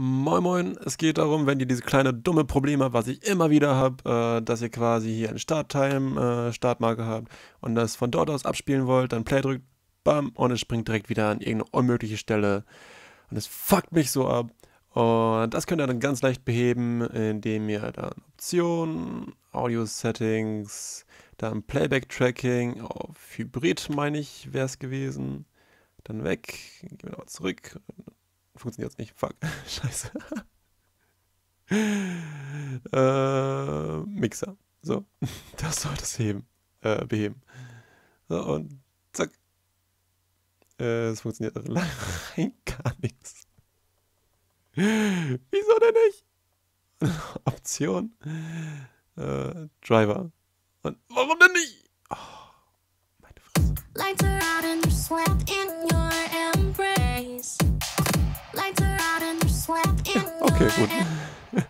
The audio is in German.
Moin Moin, es geht darum, wenn ihr diese kleine dumme Probleme habt, was ich immer wieder habe, dass ihr quasi hier einen Startmarke habt und das von dort aus abspielen wollt, dann Play drückt, bam, und es springt direkt wieder an irgendeine unmögliche Stelle und es fuckt mich so ab. Und das könnt ihr dann ganz leicht beheben, indem ihr dann Optionen, Audio-Settings, dann Playback-Tracking auf Hybrid, meine ich, wäre es gewesen. Dann weg, gehen wir nochmal zurück. Funktioniert jetzt nicht, fuck, scheiße. Mixer, so, das sollte es beheben. So, und zack. Es funktioniert rein gar nichts. Wieso denn nicht? Option. Driver. Und warum denn nicht? Oh, meine Fresse. Lights are out and you're swept in your embrace. Lights are out and you're swept in your embrace. Okay, gut.